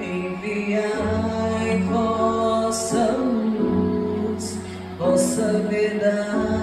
Enviai vossa luz, vossa verdade.